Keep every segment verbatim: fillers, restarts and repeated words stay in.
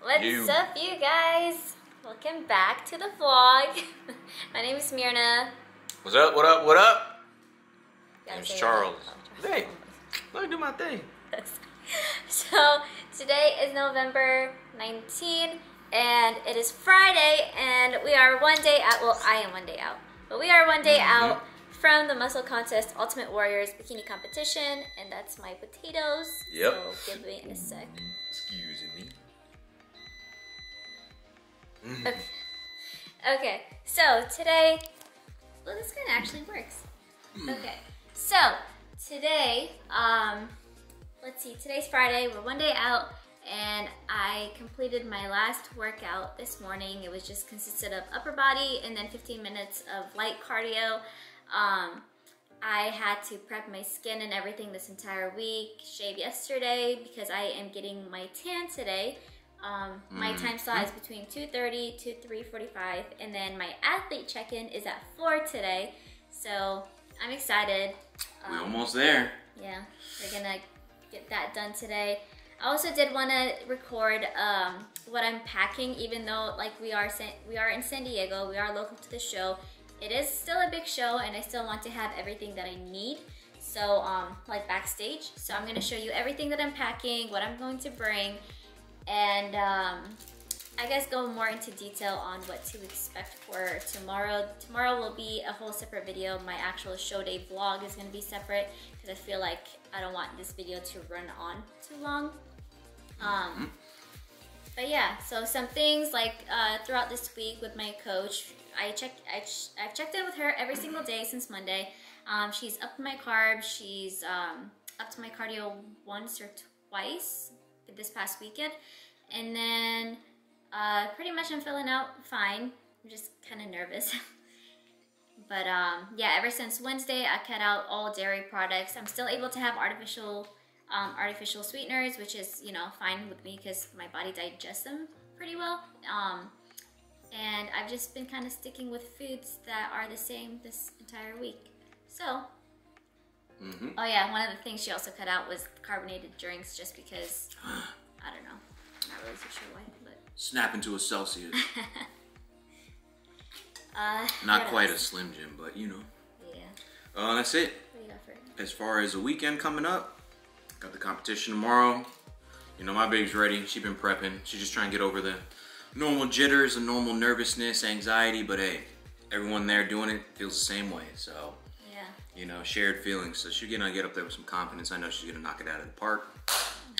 What's you. up, you guys? Welcome back to the vlog. My name is Mirna. What's up, what up, what up? My name's Charles. Oh, Charles. Hey, let me do my thing. So, today is November nineteenth, and it is Friday, and we are one day out. Well, I am one day out. But we are one day mm-hmm. out from the Muscle Contest Ultimate Warriors Bikini Competition, and that's my potatoes. Yep. So give me a sec. Excuse me. Okay. Okay. So today, well, this kind of actually works. Okay. So today, um, let's see. Today's Friday. We're one day out, and I completed my last workout this morning. It was just consisted of upper body and then fifteen minutes of light cardio. Um, I had to prep my skin and everything this entire week, shave yesterday because I am getting my tan today. Um, my mm. time slot is between two thirty to three forty-five, and then my athlete check-in is at four today. So I'm excited. Um, We're almost there. Yeah, we're gonna get that done today. I also did want to record um, what I'm packing, even though like we are we are in San Diego, we are local to the show. It is still a big show, and I still want to have everything that I need. So, um, like backstage. So I'm gonna show you everything that I'm packing, what I'm going to bring, and um, I guess go more into detail on what to expect for tomorrow. Tomorrow will be a whole separate video. My actual show day vlog is gonna be separate because I feel like I don't want this video to run on too long. Um, but yeah, so some things like uh, throughout this week with my coach, I check, I ch I've checked in with her every single day since Monday. Um, she's up to my carbs. She's um, up to my cardio once or twice this past weekend. And then uh, pretty much I'm filling out fine. I'm just kind of nervous. But um, yeah, ever since Wednesday, I cut out all dairy products. I'm still able to have artificial um, artificial sweeteners, which is, you know, fine with me because my body digests them pretty well. Um, And I've just been kind of sticking with foods that are the same this entire week. So, mm-hmm. oh yeah, one of the things she also cut out was carbonated drinks just because, I don't know, not really so sure why, but. Snap into a Celsius. uh, not quite a Slim Jim, but you know. Yeah. Uh, that's it. What do you got for it? As far as the weekend coming up, got the competition tomorrow. You know, my babe's ready. She's been prepping. She's just trying to get over the normal jitters and normal nervousness, anxiety, but hey, everyone there doing it feels the same way. So, yeah, you know, shared feelings. So she's gonna get up there with some confidence. I know she's gonna knock it out of the park. I'm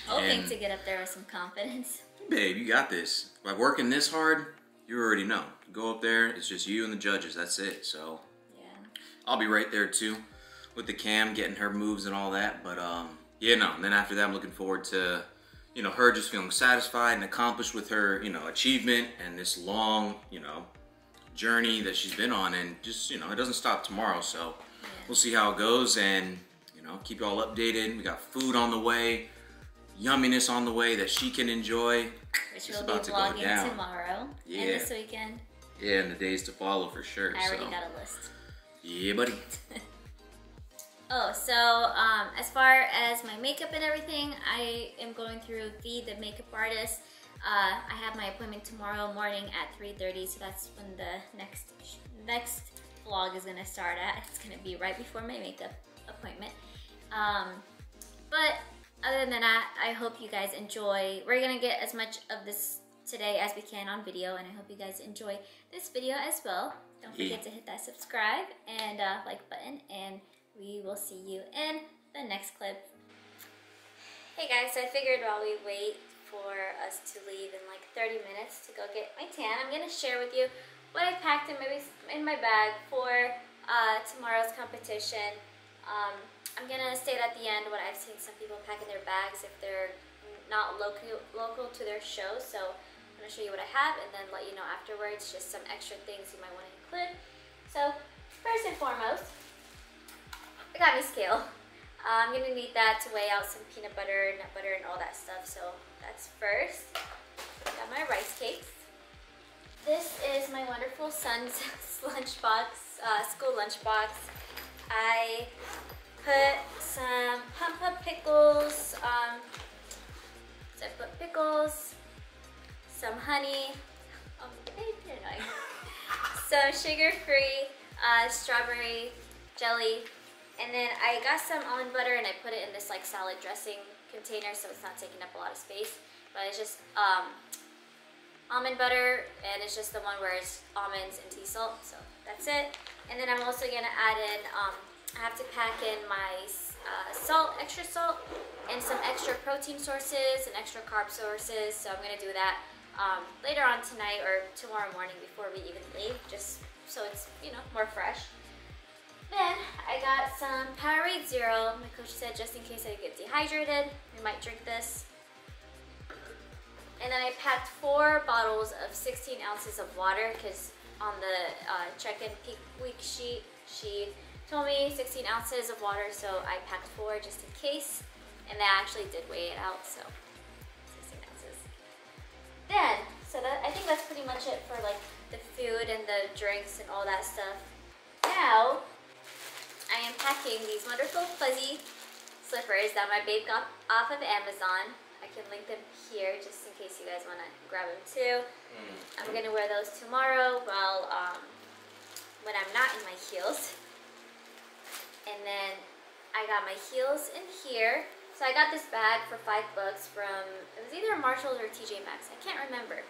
hoping and, to get up there with some confidence. Babe, you got this. By working this hard, you already know. You go up there, it's just you and the judges. That's it. So, yeah, I'll be right there too with the cam, getting her moves and all that. But um, yeah, no. And then after that, I'm looking forward to, you know, her just feeling satisfied and accomplished with her, you know, achievement and this long, you know, journey that she's been on, and just, you know, it doesn't stop tomorrow. So yeah, we'll see how it goes, and, you know, keep y'all updated. We got food on the way, yumminess on the way that she can enjoy. Which we'll be vlogging tomorrow. Yeah. And this weekend. Yeah, and the days to follow for sure. I already so. got a list. Yeah, buddy. Oh, so um, as far as my makeup and everything, I am going through V, the makeup artist. Uh, I have my appointment tomorrow morning at three thirty, so that's when the next next vlog is gonna start at. It's gonna be right before my makeup appointment. Um, but other than that, I hope you guys enjoy. We're gonna get as much of this today as we can on video, and I hope you guys enjoy this video as well. Don't forget to hit that subscribe and uh, like button, and we will see you in the next clip. Hey guys, so I figured while we wait for us to leave in like thirty minutes to go get my tan, I'm gonna share with you what I packed in my, in my bag for uh, tomorrow's competition. Um, I'm gonna state at the end what I've seen some people pack in their bags if they're not local, local to their show. So I'm gonna show you what I have and then let you know afterwards just some extra things you might wanna include. So first and foremost, I got me scale. Uh, I'm gonna need that to weigh out some peanut butter, nut butter, and all that stuff. So that's first. Got my rice cakes. This is my wonderful son's lunchbox, uh, school lunchbox. I put some pampa pickles. Um, so I put pickles, honey, um, so sugar-free, uh, strawberry jelly, and then I got some almond butter and I put it in this like salad dressing container so it's not taking up a lot of space, but it's just um, almond butter, and it's just the one where it's almonds and tea salt, so that's it. And then I'm also gonna add in, um, I have to pack in my uh, salt, extra salt, and some extra protein sources and extra carb sources, so I'm gonna do that um, later on tonight or tomorrow morning before we even leave, just so it's, you know, more fresh. Then I got some Powerade Zero. My coach said just in case I get dehydrated, we might drink this. And then I packed four bottles of sixteen ounces of water because on the uh, check-in peak week sheet, she told me sixteen ounces of water, so I packed four just in case. And they actually did weigh it out, so sixteen ounces. Then, so that, I think that's pretty much it for like the food and the drinks and all that stuff. Now, I am packing these wonderful fuzzy slippers that my babe got off of Amazon. I can link them here just in case you guys want to grab them too. I'm going to wear those tomorrow while, um, when I'm not in my heels. And then I got my heels in here. So I got this bag for five bucks from, it was either Marshalls or T J Maxx. I can't remember.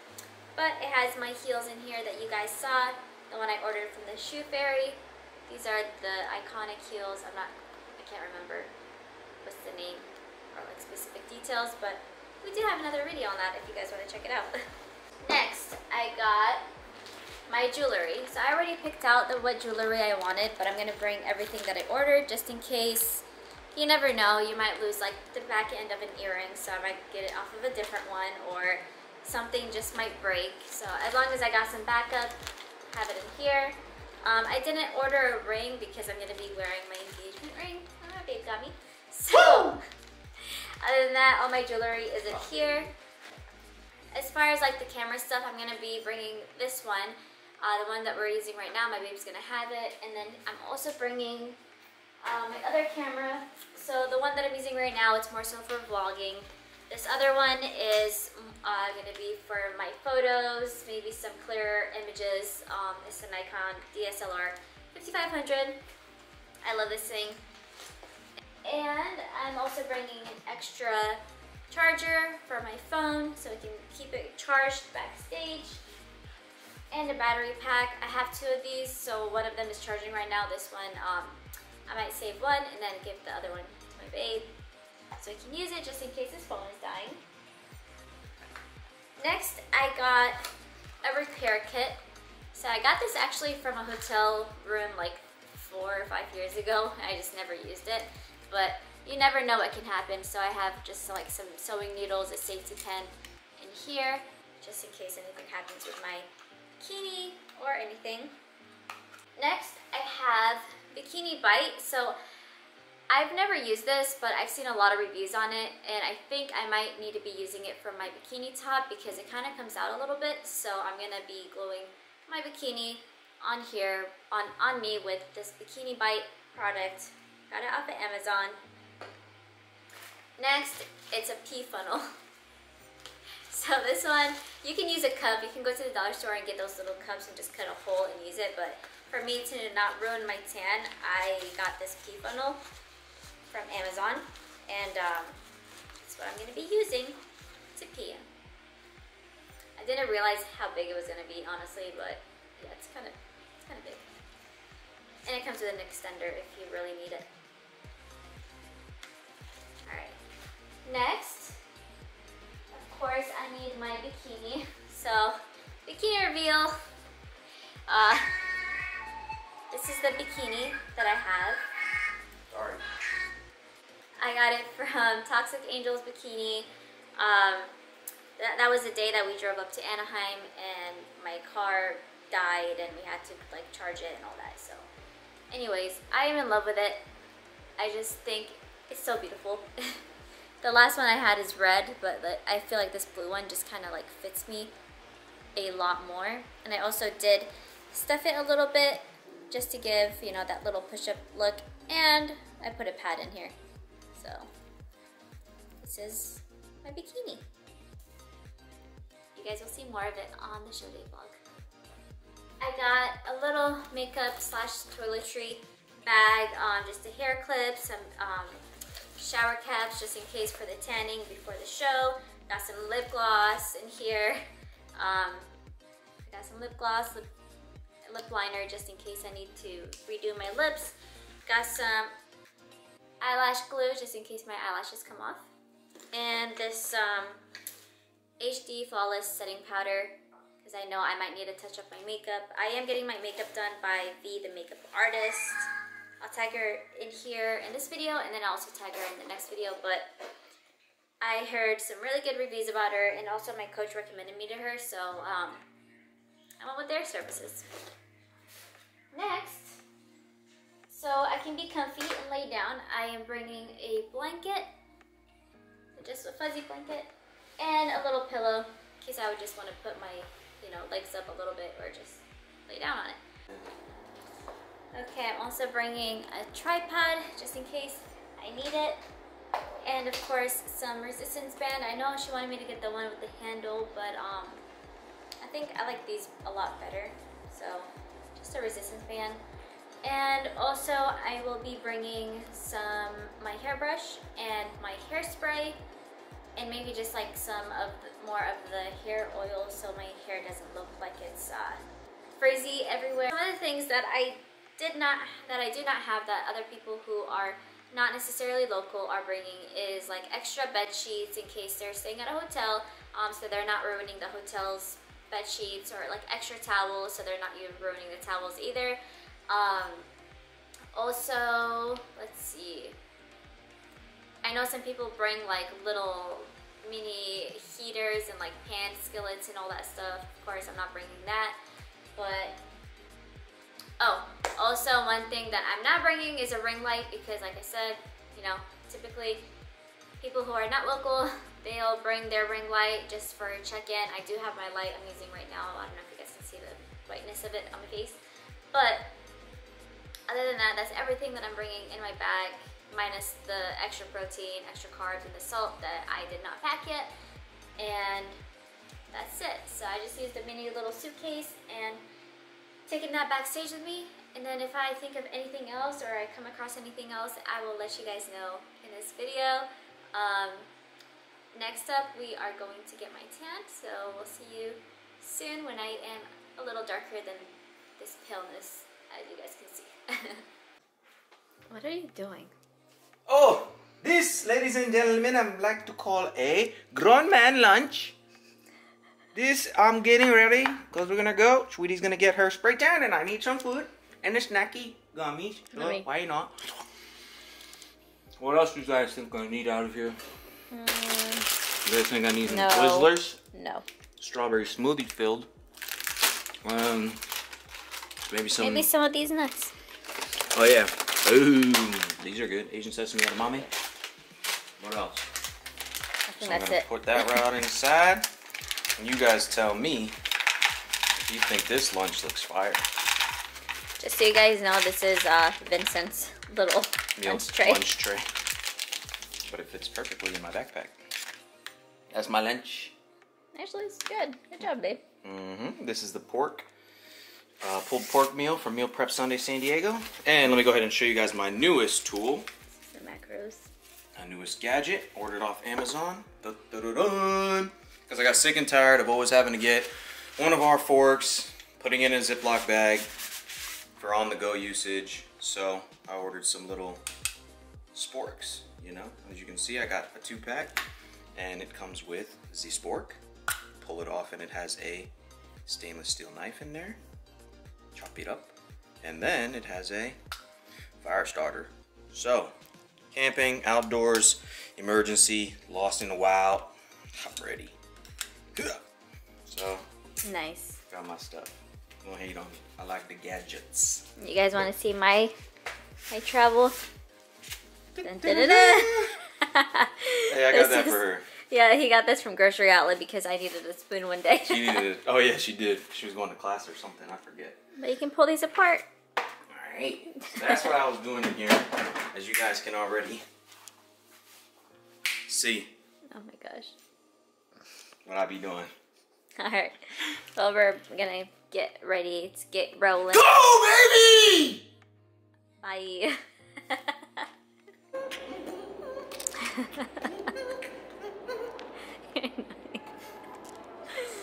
But it has my heels in here that you guys saw, the one I ordered from the Shoe Fairy. These are the iconic heels. I'm not, I can't remember what's the name. Like specific details, but we do have another video on that if you guys want to check it out. Next, I got my jewelry. So I already picked out the what jewelry I wanted, but I'm going to bring everything that I ordered just in case. You never know, you might lose like the back end of an earring, so I might get it off of a different one, or something just might break. So as long as I got some backup, have it in here. Um, I didn't order a ring because I'm going to be wearing my engagement ring. Oh, my babe got me. So... other than that, all my jewelry is in here. As far as like the camera stuff, I'm gonna be bringing this one, uh, the one that we're using right now. My babe's gonna have it, and then I'm also bringing uh, my other camera. So the one that I'm using right now, it's more so for vlogging. This other one is uh, gonna be for my photos, maybe some clearer images. Um, it's a Nikon D S L R fifty-five hundred. I love this thing. And I'm also bringing an extra charger for my phone so I can keep it charged backstage, and a battery pack. I have two of these, so one of them is charging right now. This one, um, I might save one and then give the other one to my babe so he can use it just in case his phone is dying. Next, I got a repair kit. So I got this actually from a hotel room like four or five years ago. I just never used it. But you never know what can happen, so I have just like some sewing needles, a safety pin in here, just in case anything happens with my bikini or anything. Next, I have Bikini Bite. So I've never used this, but I've seen a lot of reviews on it, and I think I might need to be using it for my bikini top because it kind of comes out a little bit, so I'm gonna be gluing my bikini on here, on, on me with this Bikini Bite product. Got it off of Amazon. Next, it's a pee funnel. So this one, you can use a cup. You can go to the dollar store and get those little cups and just cut a hole and use it. But for me to not ruin my tan, I got this pee funnel from Amazon. And um, that's what I'm going to be using to pee in. I didn't realize how big it was going to be, honestly, but yeah, it's kind of, it's kind of big. And it comes with an extender if you really need it. Alright, next, of course, I need my bikini. So, bikini reveal. Uh, this is the bikini that I have. Sorry. I got it from Toxic Angels Bikini. Um, that, that was the day that we drove up to Anaheim and my car died and we had to like charge it and all that. So, anyways, I am in love with it. I just think it's so beautiful. The last one I had is red, but I feel like this blue one just kind of like fits me a lot more. And I also did stuff it a little bit just to give, you know, that little push-up look. And I put a pad in here. So this is my bikini. You guys will see more of it on the show day vlog. I got a little makeup slash toiletry bag, um, just a hair clip, some um, shower caps just in case for the tanning before the show. Got some lip gloss in here. Um, I got some lip gloss, lip, lip liner just in case I need to redo my lips. Got some eyelash glue just in case my eyelashes come off. And this um, H D Flawless Setting Powder because I know I might need to touch up my makeup. I am getting my makeup done by V, the makeup artist. I'll tag her in here in this video, and then I'll also tag her in the next video. But I heard some really good reviews about her, and also my coach recommended me to her, so um, I went with their services. Next, so I can be comfy and lay down, I am bringing a blanket, just a fuzzy blanket, and a little pillow in case I would just want to put my, you know, legs up a little bit or just lay down on it. Okay, I'm also bringing a tripod just in case I need it. And of course, some resistance band. I know she wanted me to get the one with the handle, but um, I think I like these a lot better. So, just a resistance band. And also, I will be bringing some, my hairbrush and my hairspray, and maybe just like some of the, more of the hair oil so my hair doesn't look like it's uh, frizzy everywhere. Some of the things that I did not, that I do not have that other people who are not necessarily local are bringing is like extra bed sheets in case they're staying at a hotel, um, so they're not ruining the hotel's bed sheets, or like extra towels so they're not even ruining the towels either. Um, also, let's see, I know some people bring like little mini heaters and like pan skillets and all that stuff. Of course, I'm not bringing that, but oh, also one thing that I'm not bringing is a ring light because like I said, you know, typically people who are not local, they'll bring their ring light just for check-in. I do have my light I'm using right now. I don't know if you guys can see the whiteness of it on my face. But other than that, that's everything that I'm bringing in my bag, minus the extra protein, extra carbs, and the salt that I did not pack yet. And that's it. So I just used a mini little suitcase and taking that backstage with me. And then if I think of anything else or I come across anything else, I will let you guys know in this video. Um, next up, we are going to get my tan. So we'll see you soon when I am a little darker than this paleness, as you guys can see. What are you doing? Oh, this, ladies and gentlemen, I'm like to call a grown man lunch. This, I'm getting ready, because we're going to go. Sweetie's going to get her spray tan, and I need some food. And a snacky gummies. So why not? What else do you guys think I need out of here? Mm. You guys think I need no. some Twizzlers? No. Strawberry smoothie filled. Um... Maybe some, Maybe some of these nuts. Oh yeah. Ooh, these are good. Asian sesame edamame. What else? I think so that's I'm gonna it. Put that right out inside. And you guys tell me if you think this lunch looks fire. Just so you guys know, this is uh, Vincent's little Meal lunch tray. Lunch tray. But it fits perfectly in my backpack. That's my lunch. Actually, it's good. Good job, babe. Mm-hmm. This is the pork. Uh, pulled pork meal from Meal Prep Sunday San Diego. And let me go ahead and show you guys my newest tool. The macros. My newest gadget, ordered off Amazon. Because I got sick and tired of always having to get one of our forks, putting it in a Ziploc bag for on-the-go usage. So I ordered some little sporks, you know. As you can see, I got a two-pack, and it comes with the spork. Pull it off, and it has a stainless steel knife in there. Chop it up, and then it has a fire starter. So, camping, outdoors, emergency, lost in the wild, I'm ready. So nice. Got my stuff. Don't hate on me. I like the gadgets. You guys want to see my my travel? Dun, dun, dun, dun. Hey, I got that for her. Yeah, he got this from Grocery Outlet because I needed a spoon one day. She needed it. Oh yeah, she did. She was going to class or something. I forget. But you can pull these apart. All right. So that's what I was doing in here, as you guys can already see. Oh my gosh. What I be doing. All right. Well, we're gonna get ready to get rolling. Go, baby! Bye.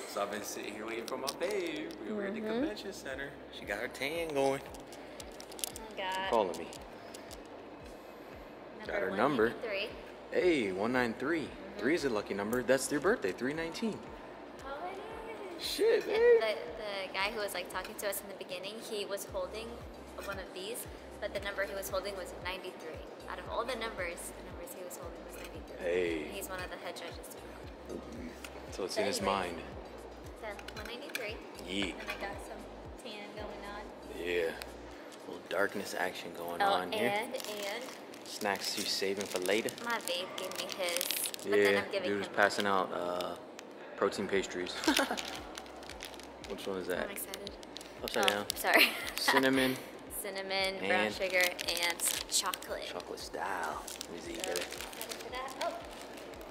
So I've been sitting here waiting for my babe. We were mm-hmm. at the convention center. She got her tan going. God. Calling me. Number got her number. Hey, one nine three. Mm-hmm. Three is a lucky number. That's your birthday, three nineteen. Shit, man. The, the guy who was like talking to us in the beginning, he was holding one of these, but the number he was holding was ninety-three. Out of all the numbers, the numbers he was holding was ninety-three. Hey. And he's one of the head judges. So it's so in his mind. So one ninety-three. Yeah. And I got some tan going on. Yeah. A little darkness action going oh, on and, here. And, and. Snacks you saving for later. My babe gave me his. But yeah, then I'm giving dude him was passing out uh, protein pastries. Which one is that? I'm excited. Upside oh, down. Sorry. Cinnamon. Cinnamon, brown sugar, and chocolate. Chocolate style. Let me see. So, excited for that. Oh,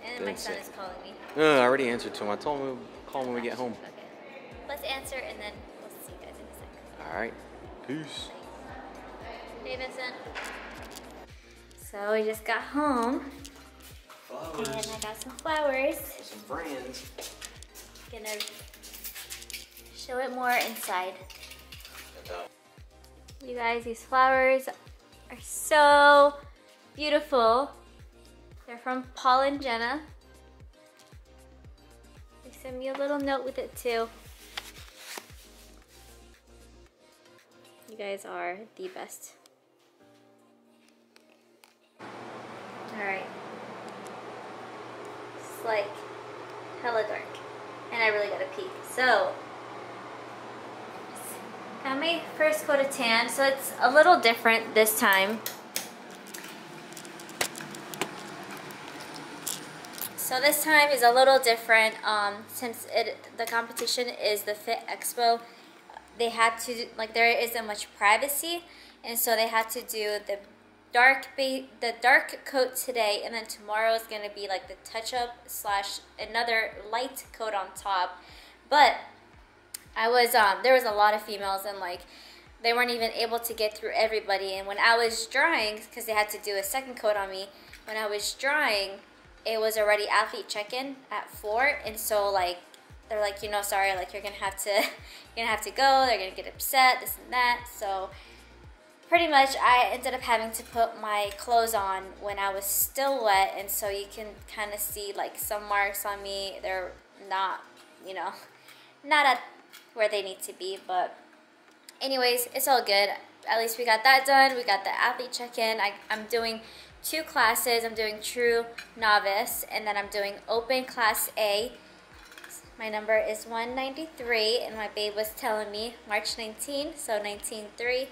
and then my son is calling me. No, no, no, I already answered to him. I told him we'll call him when we get home. Okay. Let's answer and then we'll see you guys in a second. All right. Peace. Thanks. Hey, Vincent. So we just got home. Flowers. And I got some flowers. Some brands. Gonna show it more inside. You guys, these flowers are so beautiful. They're from Paul and Jenna. They sent me a little note with it too. You guys are the best. All right. It's like hella dark. And I really gotta pee. So, got my first coat of tan, so it's a little different this time. So this time is a little different um, since it the competition is the Fit Expo. They had to like there isn't much privacy, and so they had to do the dark ba the dark coat today, and then tomorrow is gonna be like the touch up slash another light coat on top, but. I was, um, there was a lot of females and like, they weren't even able to get through everybody. And when I was drying, cause they had to do a second coat on me, when I was drying, it was already athlete check-in at four. And so like, they're like, you know, sorry, like you're gonna have to, you're gonna have to go, they're gonna get upset, this and that. So pretty much I ended up having to put my clothes on when I was still wet. And so you can kind of see like some marks on me. They're not, you know, not at where they need to be, but anyways, it's all good. At least we got that done. We got the athlete check-in. I'm doing two classes. I'm doing true novice, and then I'm doing open class A. My number is one ninety-three, and my babe was telling me March nineteenth, so nineteen three,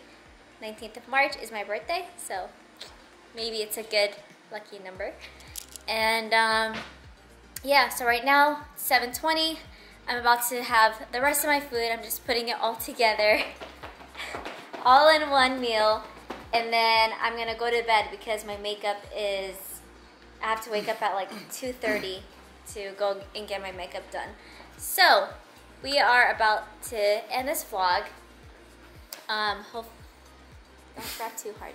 nineteenth of March is my birthday, so maybe it's a good lucky number. And um, yeah, so right now, seven twenty. I'm about to have the rest of my food. I'm just putting it all together, all in one meal. And then I'm gonna go to bed because my makeup is, I have to wake up at like two thirty to go and get my makeup done. So we are about to end this vlog. Um, hope, don't grab too hard.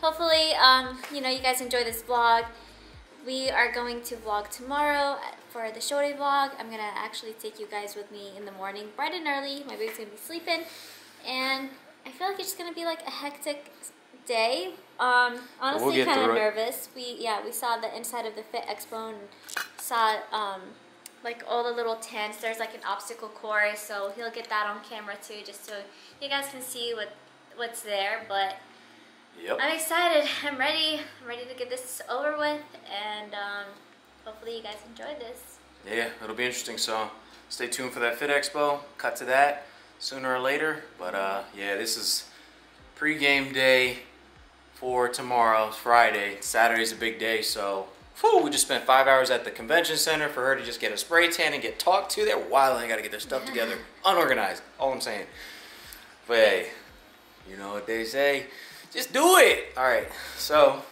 Hopefully, um, you know, you guys enjoy this vlog. We are going to vlog tomorrow for the show day vlog. I'm gonna actually take you guys with me in the morning, bright and early. My baby's gonna be sleeping, and I feel like it's just gonna be like a hectic day. Um, honestly, we'll kind of nervous. We yeah, we saw the inside of the Fit Expo and saw um, like all the little tents. There's like an obstacle course, so he'll get that on camera too, just so you guys can see what what's there. But yep. I'm excited. I'm ready. I'm ready to get this over with, and um, hopefully you guys enjoy this. Yeah, it'll be interesting. So stay tuned for that Fit Expo. Cut to that sooner or later. But uh, yeah, this is pre-game day for tomorrow. It's Friday. Saturday's a big day. So whew, we just spent five hours at the convention center for her to just get a spray tan and get talked to. They're wild. They got to get their stuff together. Unorganized. All I'm saying. But hey, you know what they say. Just do it. All right. So.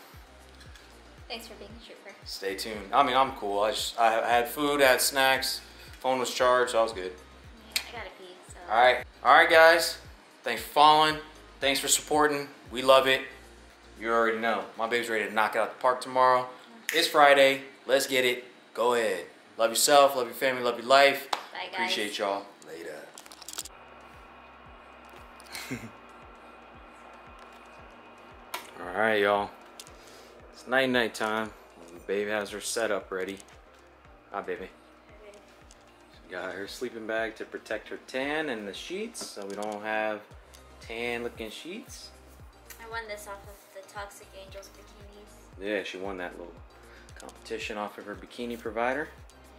Thanks for being a trooper. Stay tuned. I mean, I'm cool. I just I had food, I had snacks, phone was charged, so I was good. I gotta pee, so. All right. All right, guys. Thanks for following. Thanks for supporting. We love it. You already know. My baby's ready to knock it out the park tomorrow. It's Friday. Let's get it. Go ahead. Love yourself. Love your family. Love your life. Bye, guys. Appreciate y'all. Later. All right, y'all. It's night night time. The baby has her setup ready. Hi, baby. She got her sleeping bag to protect her tan and the sheets, so we don't have tan-looking sheets. I won this off of the Toxic Angels bikinis. Yeah, she won that little competition off of her bikini provider.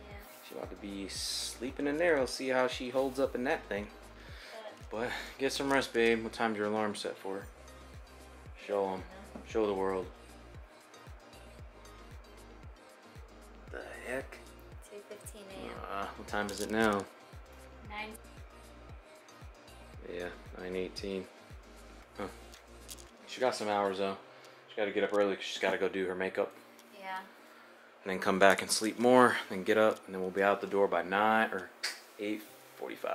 Yeah. She's about to be sleeping in there. We'll see how she holds up in that thing. But get some rest, babe. What time's your alarm set for? Show them. Show the world. The heck? two fifteen a m Uh, what time is it now? nine. Yeah, nine eighteen. Huh. She got some hours though. She got to get up early because she's got to go do her makeup. Yeah. And then come back and sleep more, then get up, and then we'll be out the door by nine or eight forty-five.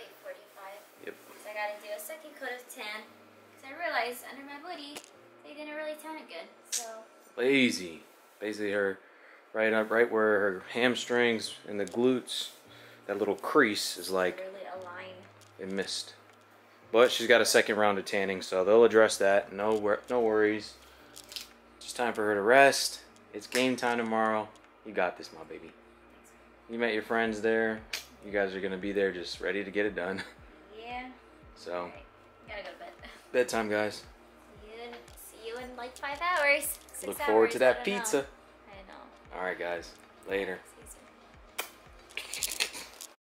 eight forty-five. Yep. So I got to do a second coat of tan because I realized under my hoodie they didn't really tan it good. So. Lazy. Basically her. Right up, right where her hamstrings and the glutes, that little crease is like really aligned. It missed. But she's got a second round of tanning, so they'll address that. No, wor no worries. It's time for her to rest. It's game time tomorrow. You got this, my baby. You met your friends there. You guys are gonna be there, just ready to get it done. Yeah. So. All right. Gotta go to bed. Bedtime, guys. Yeah. See you in like five hours. Six Look hours, forward to that pizza. Know. All right, guys. Later.